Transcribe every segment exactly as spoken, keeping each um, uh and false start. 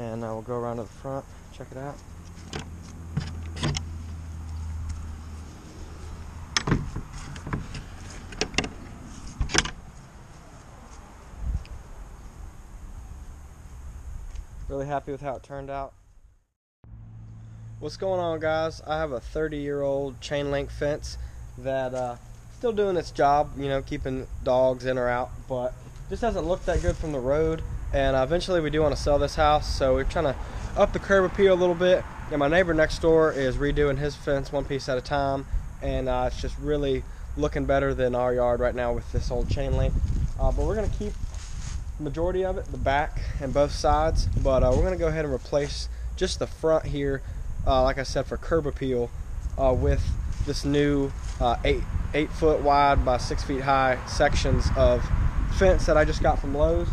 and uh, we'll go around to the front, check it out. Really happy with how it turned out. What's going on, guys? I have a thirty year old chain link fence that uh, still doing its job, you know, keeping dogs in or out, but just doesn't look that good from the road. And uh, eventually we do want to sell this house, so we're trying to up the curb appeal a little bit. And my neighbor next door is redoing his fence one piece at a time, and uh, it's just really looking better than our yard right now with this old chain link. Uh, but we're gonna keep majority of it, the back and both sides, but uh, we're gonna go ahead and replace just the front here, uh, like I said, for curb appeal, uh, with this new uh, eight eight foot wide by six feet high sections of fence that I just got from Lowes.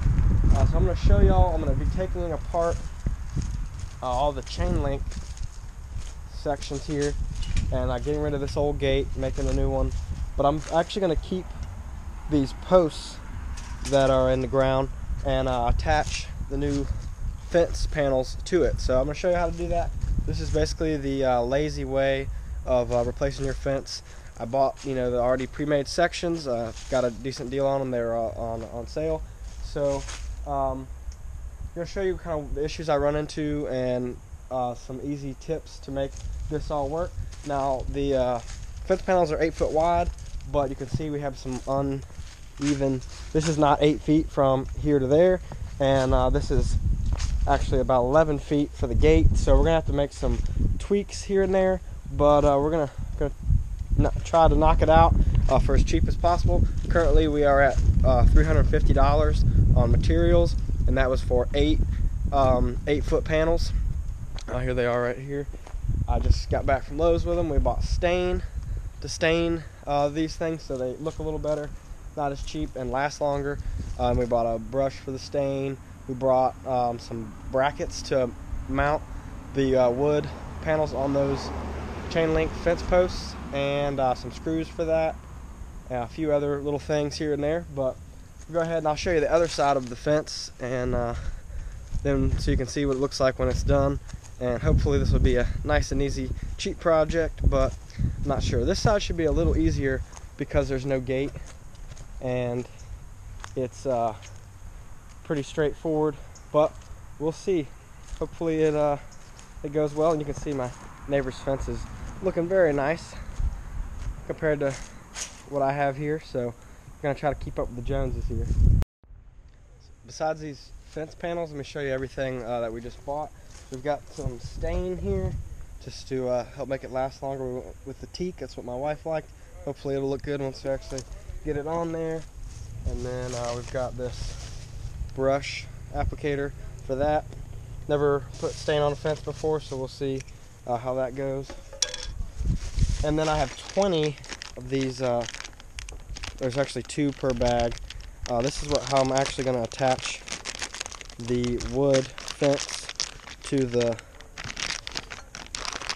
Uh, so I'm gonna show y'all, I'm gonna be taking apart uh, all the chain link sections here, and uh, getting rid of this old gate, making a new one. But I'm actually gonna keep these posts that are in the ground and uh, attach the new fence panels to it. So I'm going to show you how to do that. This is basically the uh, lazy way of uh, replacing your fence. I bought, you know, the already pre-made sections. Uh, got a decent deal on them. They're uh, on on sale. So um, I'm going to show you kind of the issues I run into and uh, some easy tips to make this all work. Now the uh, fence panels are eight foot wide, but you can see we have some un even this is not eight feet from here to there, and uh, this is actually about eleven feet for the gate, so we're gonna have to make some tweaks here and there, but uh, we're gonna, gonna not try to knock it out uh, for as cheap as possible. Currently we are at uh, three hundred fifty dollars on materials, and that was for eight um, eight foot panels. Uh, here they are right here. I just got back from Lowe's with them. We bought stain to stain uh, these things so they look a little better, not as cheap, and last longer. Um, we bought a brush for the stain. We brought um, some brackets to mount the uh, wood panels on those chain link fence posts, and uh, some screws for that, and a few other little things here and there. But we'll go ahead and I'll show you the other side of the fence, and uh, then so you can see what it looks like when it's done. And hopefully this will be a nice and easy, cheap project, but I'm not sure. This side should be a little easier because there's no gate, and it's uh, pretty straightforward, but we'll see. Hopefully it uh, it goes well, and you can see my neighbor's fence is looking very nice compared to what I have here, so I'm gonna try to keep up with the Joneses here. Besides these fence panels, let me show you everything uh, that we just bought. We've got some stain here just to uh, help make it last longer. We went with the teak, that's what my wife liked. Hopefully it'll look good once we actually get it on there. And then uh, we've got this brush applicator for that. Never put stain on a fence before, so we'll see uh, how that goes. And then I have twenty of these. Uh, there's actually two per bag. Uh, this is what how I'm actually going to attach the wood fence to the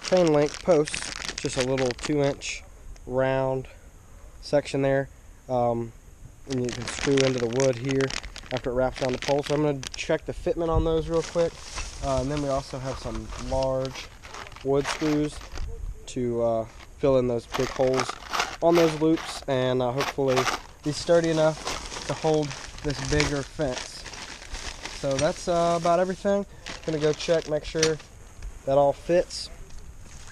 chain link posts. Just a little two inch round section there. Um, and you can screw into the wood here after it wraps around the pole. So I'm going to check the fitment on those real quick. Uh, and then we also have some large wood screws to uh, fill in those big holes on those loops. And uh, hopefully be sturdy enough to hold this bigger fence. So that's uh, about everything. I'm going to go check, make sure that all fits.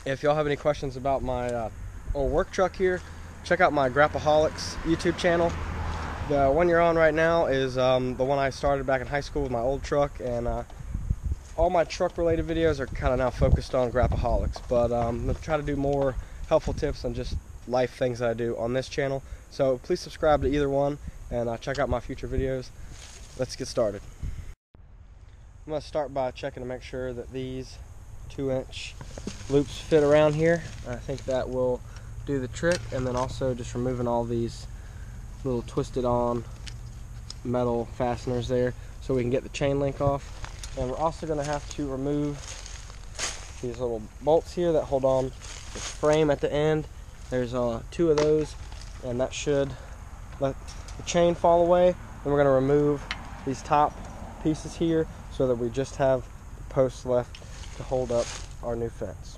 If y'all have any questions about my uh, old work truck here, check out my Grapaholics YouTube channel. The one you're on right now is um, the one I started back in high school with my old truck, and uh, all my truck related videos are kind of now focused on Grapaholics, but um, I'm going to try to do more helpful tips on just life things that I do on this channel. So please subscribe to either one, and uh, check out my future videos. Let's get started. I'm going to start by checking to make sure that these two inch loops fit around here. I think that will do the trick, and then also just removing all these little twisted on metal fasteners there so we can get the chain link off. And we're also going to have to remove these little bolts here that hold on the frame at the end. There's uh, two of those, and that should let the chain fall away. Then we're going to remove these top pieces here so that we just have the posts left to hold up our new fence.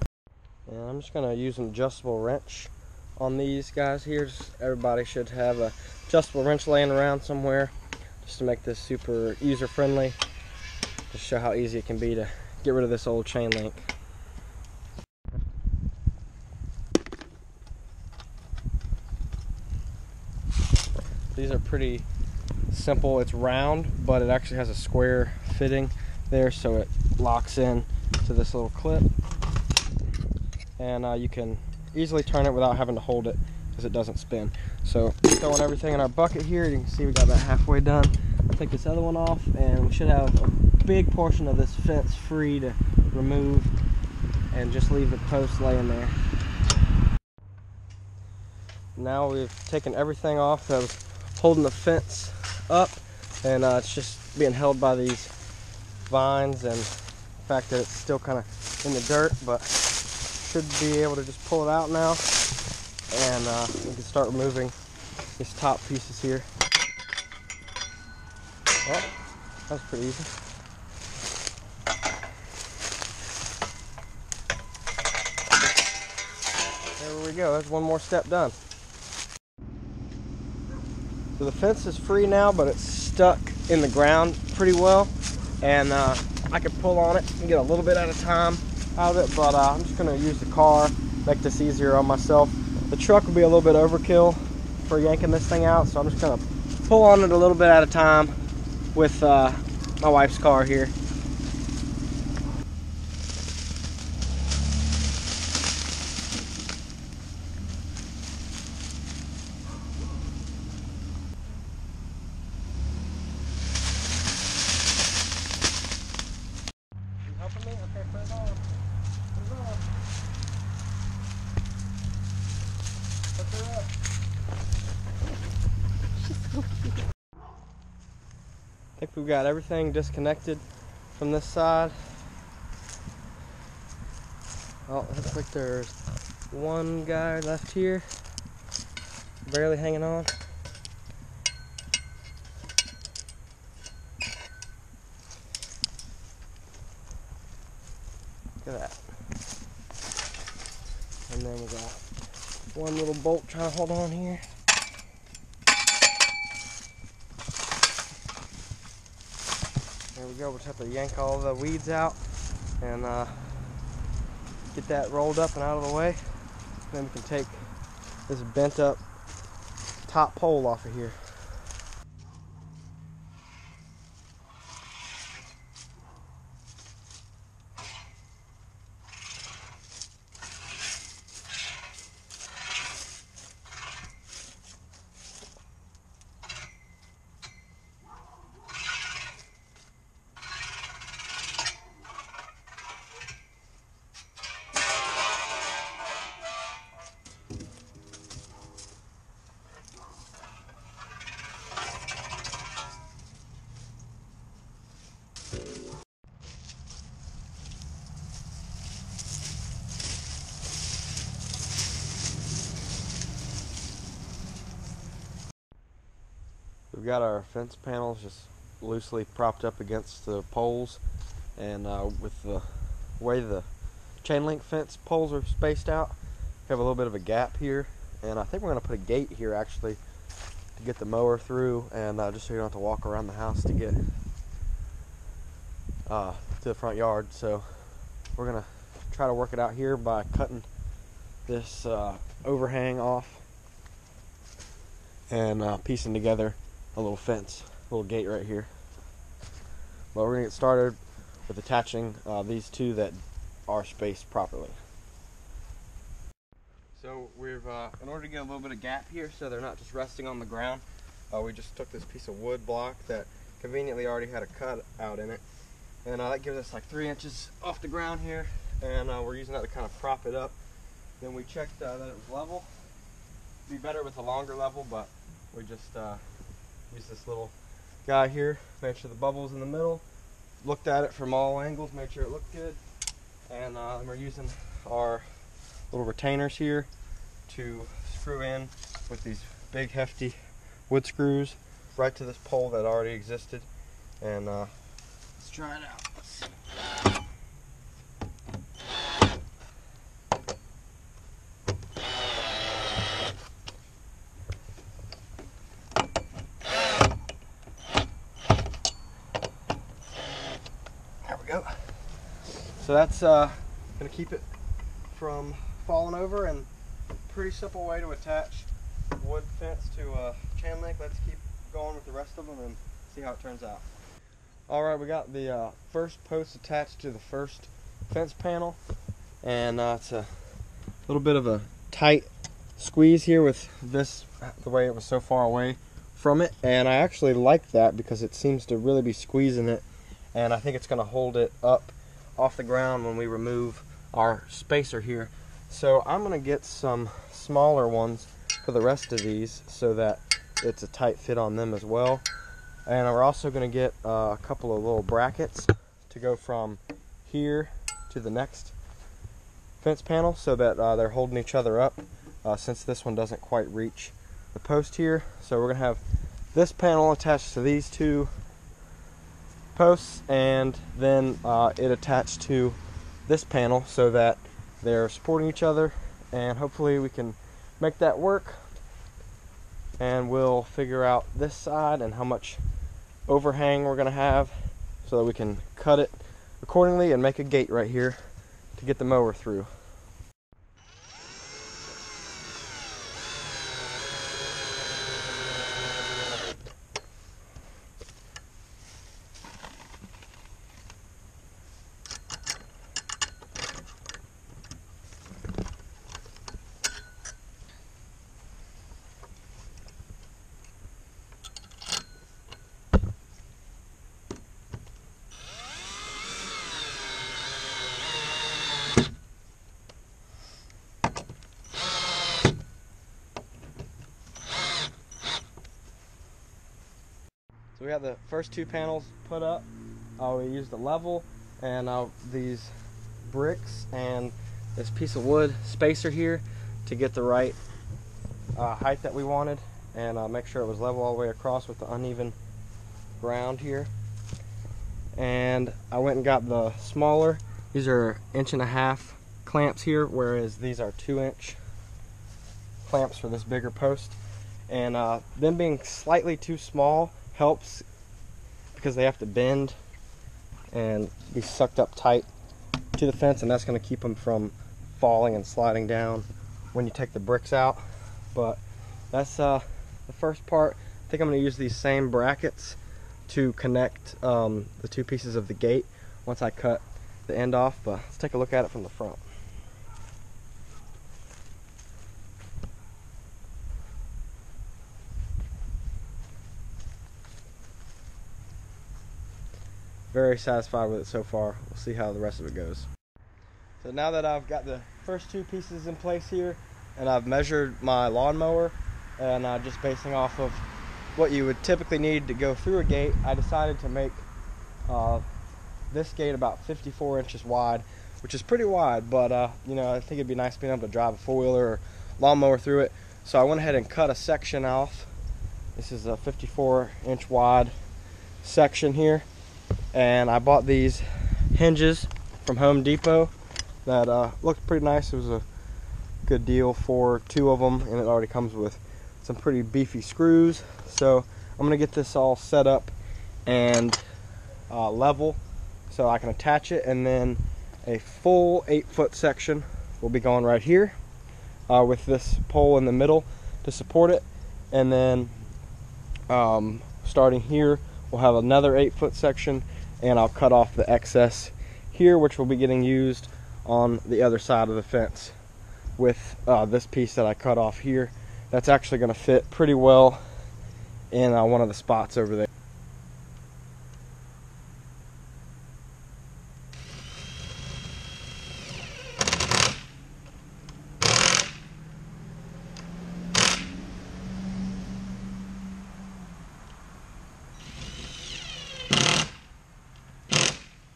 And I'm just going to use an adjustable wrench on these guys here. Just, everybody should have a adjustable wrench laying around somewhere, just to make this super user-friendly. Just show how easy it can be to get rid of this old chain link. These are pretty simple. It's round, but it actually has a square fitting there, so it locks in to this little clip. And uh, you can easily turn it without having to hold it because it doesn't spin. So throwing everything in our bucket here, you can see we got about halfway done. Take this other one off, and we should have a big portion of this fence free to remove and just leave the post laying there. Now we've taken everything off that was holding the fence up, and uh, it's just being held by these vines and the fact that it's still kind of in the dirt, but should be able to just pull it out now, and uh, we can start removing these top pieces here. Well, that was pretty easy. There we go, that's one more step done. So the fence is free now, but it's stuck in the ground pretty well. And uh, I could pull on it and get a little bit at a time out of it, but uh, I'm just gonna use the car, make this easier on myself. The truck will be a little bit overkill for yanking this thing out, so I'm just gonna pull on it a little bit at a time with uh, my wife's car here. I think we've got everything disconnected from this side. Oh, looks like there's one guy left here, barely hanging on. Look at that. And then we got one little bolt trying to hold on here. There we go, we'll just have to yank all the weeds out and uh, get that rolled up and out of the way. Then we can take this bent up top pole off of here. We've got our fence panels just loosely propped up against the poles, and uh, with the way the chain link fence poles are spaced out, we have a little bit of a gap here, and I think we're going to put a gate here actually to get the mower through, and uh, just so you don't have to walk around the house to get uh, to the front yard. So we're going to try to work it out here by cutting this uh, overhang off and uh, piecing together a little fence, a little gate right here. But we're gonna get started with attaching uh, these two that are spaced properly. So we've, uh, in order to get a little bit of gap here so they're not just resting on the ground, uh, we just took this piece of wood block that conveniently already had a cut out in it. And uh, that gives us like three inches off the ground here. And uh, we're using that to kind of prop it up. Then we checked uh, that it was level. It'd be better with a longer level, but we just, uh, use this little guy here, made sure the bubble's in the middle, looked at it from all angles, made sure it looked good, and uh, we're using our little retainers here to screw in with these big hefty wood screws right to this pole that already existed, and uh, let's try it out. Let's see. go. So that's uh, gonna keep it from falling over, and pretty simple way to attach wood fence to a chain link. Let's keep going with the rest of them and see how it turns out. All right, we got the uh, first post attached to the first fence panel, and uh, it's a little bit of a tight squeeze here with this, the way it was so far away from it, and I actually like that because it seems to really be squeezing it, and I think it's going to hold it up off the ground when we remove our spacer here. So I'm going to get some smaller ones for the rest of these so that it's a tight fit on them as well. And we're also going to get uh, a couple of little brackets to go from here to the next fence panel so that uh, they're holding each other up, uh, since this one doesn't quite reach the post here. So we're going to have this panel attached to these two posts, and then uh, it attached to this panel so that they're supporting each other, and hopefully we can make that work. And we'll figure out this side and how much overhang we're gonna have so that we can cut it accordingly and make a gate right here to get the mower through. So we got the first two panels put up. Uh, we used a level and uh, these bricks and this piece of wood spacer here to get the right uh, height that we wanted, and uh, make sure it was level all the way across with the uneven ground here. And I went and got the smaller. These are inch and a half clamps here, whereas these are two inch clamps for this bigger post. And uh, them being slightly too small helps because they have to bend and be sucked up tight to the fence, and that's going to keep them from falling and sliding down when you take the bricks out. But that's uh, the first part. I think I'm going to use these same brackets to connect um, the two pieces of the gate once I cut the end off, but let's take a look at it from the front. Very satisfied with it so far. We'll see how the rest of it goes. So now that I've got the first two pieces in place here, and I've measured my lawnmower, and uh, just basing off of what you would typically need to go through a gate, I decided to make uh, this gate about fifty-four inches wide, which is pretty wide, but uh, you know, I think it'd be nice being able to drive a four-wheeler or lawnmower through it. So I went ahead and cut a section off. This is a fifty-four inch wide section here. And I bought these hinges from Home Depot that uh, looked pretty nice. It was a good deal for two of them, and it already comes with some pretty beefy screws. So I'm gonna get this all set up and uh, level so I can attach it, and then a full eight foot section will be going right here uh, with this pole in the middle to support it. And then um, starting here, we'll have another eight foot section, and I'll cut off the excess here, which will be getting used on the other side of the fence with uh, this piece that I cut off here. That's actually going to fit pretty well in uh, one of the spots over there.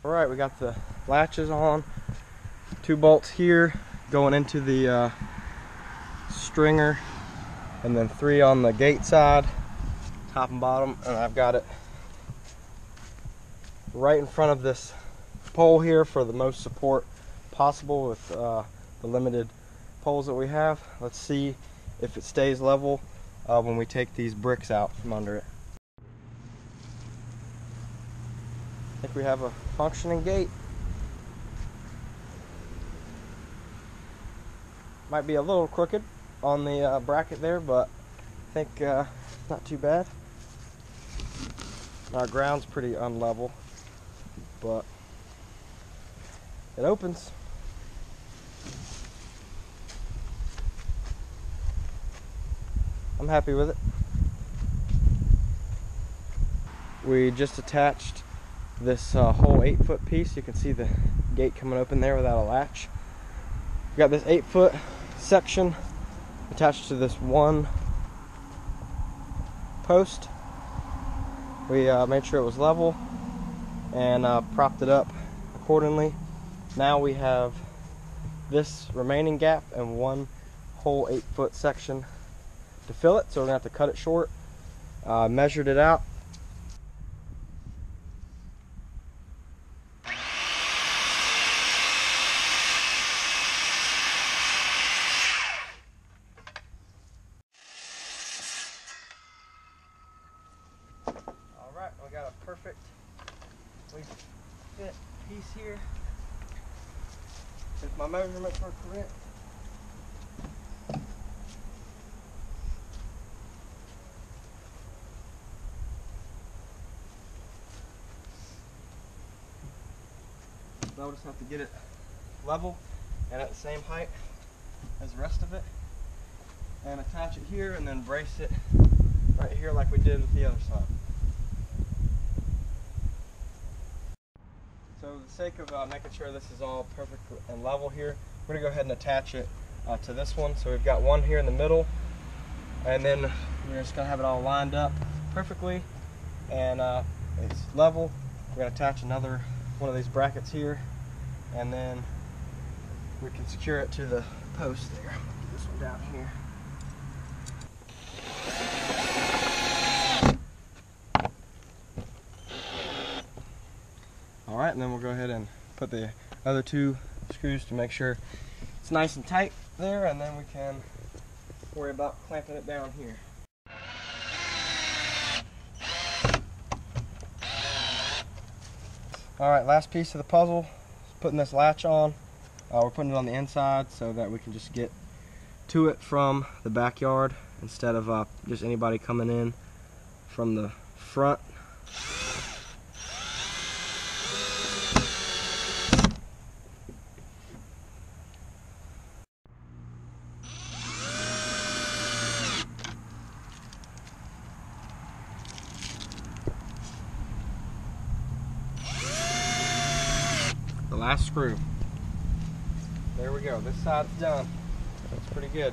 Alright, we got the latches on, two bolts here going into the uh, stringer, and then three on the gate side, top and bottom, and I've got it right in front of this pole here for the most support possible with uh, the limited poles that we have. Let's see if it stays level uh, when we take these bricks out from under it. we have a functioning gate. Might be a little crooked on the uh, bracket there, but I think uh, not too bad. Our ground's pretty unlevel, but it opens. I'm happy with it. We just attached this uh, whole eight foot piece. You can see the gate coming open there without a latch. We got this eight foot section attached to this one post. We uh, made sure it was level and uh, propped it up accordingly. Now we have this remaining gap and one whole eight foot section to fill it, so we're gonna have to cut it short. Uh, measured it out. Got a perfect fit piece here. If my measurements were correct. I'll just have to get it level and at the same height as the rest of it, and attach it here and then brace it right here like we did with the other side. So for the sake of uh, making sure this is all perfect and level here, we're going to go ahead and attach it uh, to this one. So we've got one here in the middle, and then we're just going to have it all lined up perfectly, and uh, it's level. We're going to attach another one of these brackets here, and then we can secure it to the post there. Get this one down here. Alright, and then we'll go ahead and put the other two screws to make sure it's nice and tight there, and then we can worry about clamping it down here. Alright, last piece of the puzzle is putting this latch on. Uh, we're putting it on the inside so that we can just get to it from the backyard instead of uh, just anybody coming in from the front. Last screw. There we go. This side's done. That's pretty good.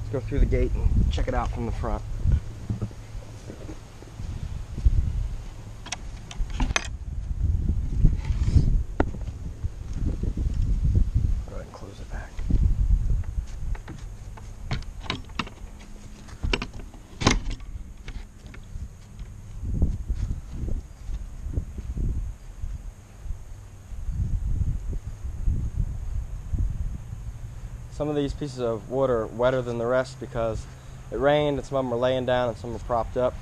Let's go through the gate and check it out from the front. Go ahead and close it back. Some of these pieces of wood are wetter than the rest because it rained, and some of them are laying down and some are propped up.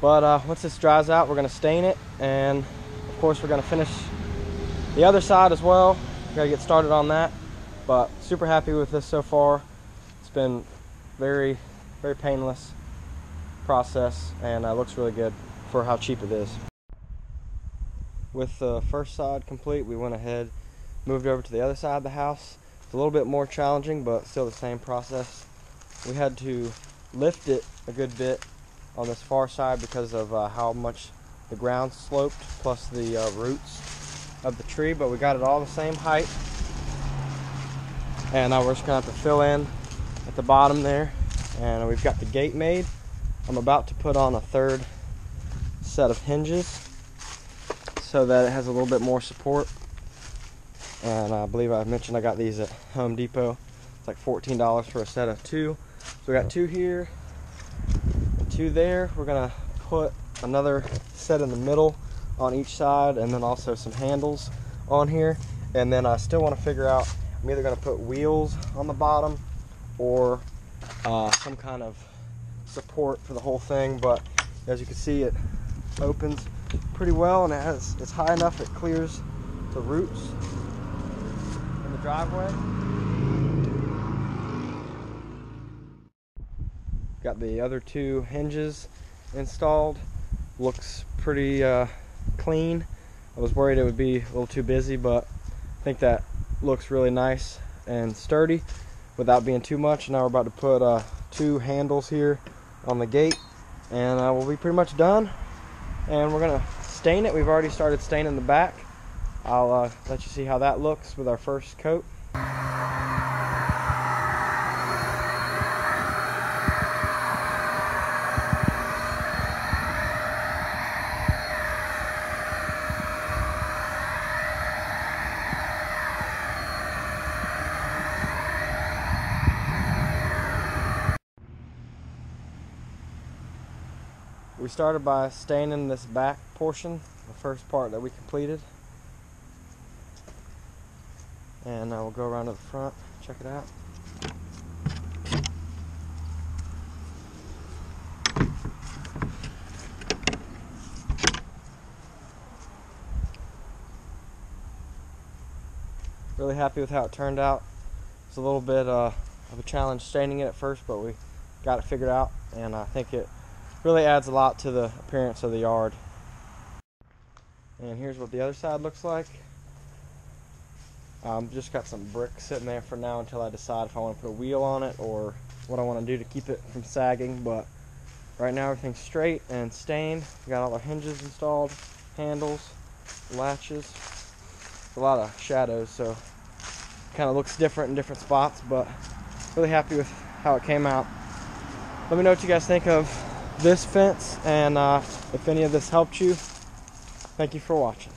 But uh, once this dries out, we're going to stain it, and of course we're going to finish the other side as well. We've got to get started on that, but super happy with this so far. It's been very, very painless process, and it uh, looks really good for how cheap it is. With the first side complete, we went ahead, moved over to the other side of the house. It's a little bit more challenging, but still the same process. We had to lift it a good bit on this far side because of uh, how much the ground sloped, plus the uh, roots of the tree, but we got it all the same height. And now we're just gonna have to fill in at the bottom there. And we've got the gate made. I'm about to put on a third set of hinges so that it has a little bit more support. And I believe I mentioned I got these at Home Depot. It's like fourteen dollars for a set of two. So we got two here and two there. We're gonna put another set in the middle on each side, and then also some handles on here. And then I still wanna figure out, I'm either gonna put wheels on the bottom or uh, some kind of support for the whole thing. But as you can see, it opens pretty well, and it has, it's high enough it clears the roots in the driveway. Got the other two hinges installed. Looks pretty uh, clean. I was worried it would be a little too busy, but I think that looks really nice and sturdy without being too much. Now we're about to put uh, two handles here on the gate, and uh, we'll be pretty much done. And we're gonna stain it. We've already started staining the back. I'll uh, let you see how that looks with our first coat. We started by staining this back portion, the first part that we completed. And now we'll go around to the front, check it out. Really happy with how it turned out. It's a little bit uh, of a challenge staining it at first, but we got it figured out, and I think it really adds a lot to the appearance of the yard. And here's what the other side looks like. Um, just got some bricks sitting there for now until I decide if I want to put a wheel on it or what I want to do to keep it from sagging. But right now everything's straight and stained. We got all our hinges installed, handles, latches. A lot of shadows, so it kind of looks different in different spots, but really happy with how it came out. Let me know what you guys think of this fence, and uh, if any of this helped you, thank you for watching.